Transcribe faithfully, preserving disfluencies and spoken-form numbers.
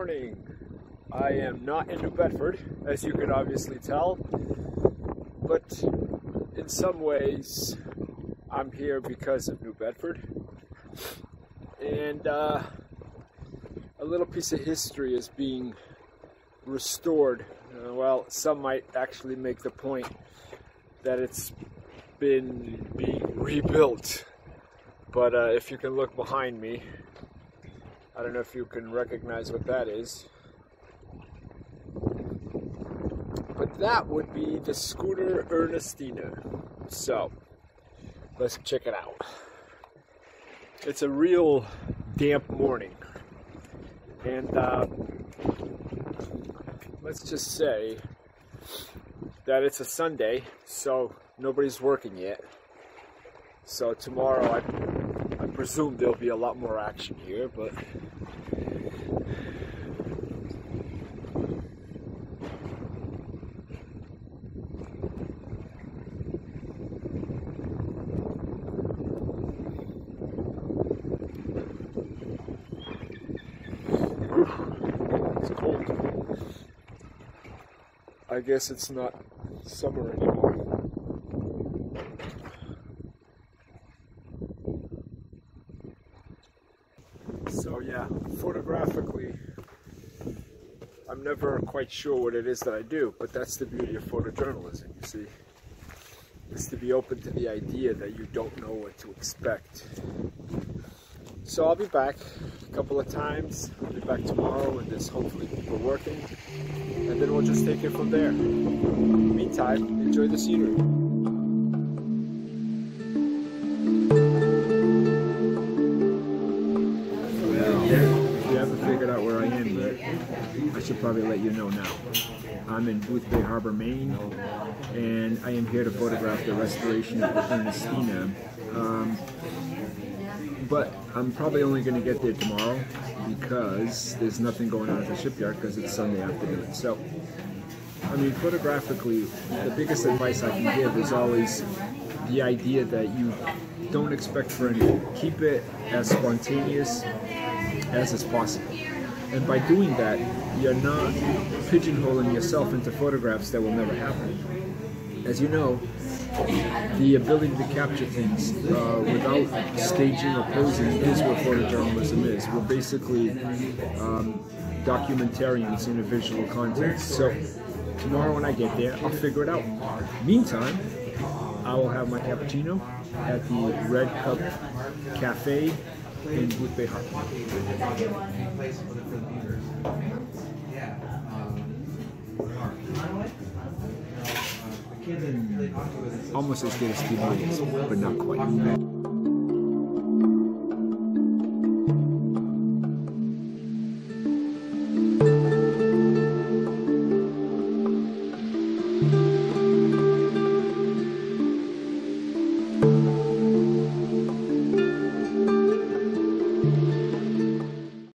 morning. I am not in New Bedford, as you can obviously tell, but in some ways I'm here because of New Bedford. And uh, a little piece of history is being restored. Uh, well, some might actually make the point that it's been being rebuilt. But uh, if you can look behind me, I don't know if you can recognize what that is. But that would be the scooter Ernestina. So, let's check it out. It's a real damp morning. And uh, let's just say that it's a Sunday, so nobody's working yet. So tomorrow, I, I presume there'll be a lot more action here, but it's cold. I guess it's not summer anymore. So yeah, photographically, I'm never quite sure what it is that I do, but that's the beauty of photojournalism, you see. It's to be open to the idea that you don't know what to expect. So I'll be back a couple of times. I'll be back tomorrow, and there's hopefully people working, and then we'll just take it from there. In the meantime, enjoy the scenery. I should probably let you know now. I'm in Boothbay Harbor, Maine, and I am here to photograph the restoration of the Ernestina. Um, but I'm probably only going to get there tomorrow because there's nothing going on at the shipyard because it's Sunday afternoon. So, I mean, photographically, the biggest advice I can give is always the idea that you don't expect for anything. Keep it as spontaneous as is possible. And by doing that, you're not pigeonholing yourself into photographs that will never happen. As you know, the ability to capture things uh, without staging or posing is what photojournalism is. We're basically um, documentarians in a visual context. So tomorrow when I get there, I'll figure it out. Meantime, I will have my cappuccino at the Red Cup Cafe in Boothbay Harbor. Almost as good as T V is, but not quite.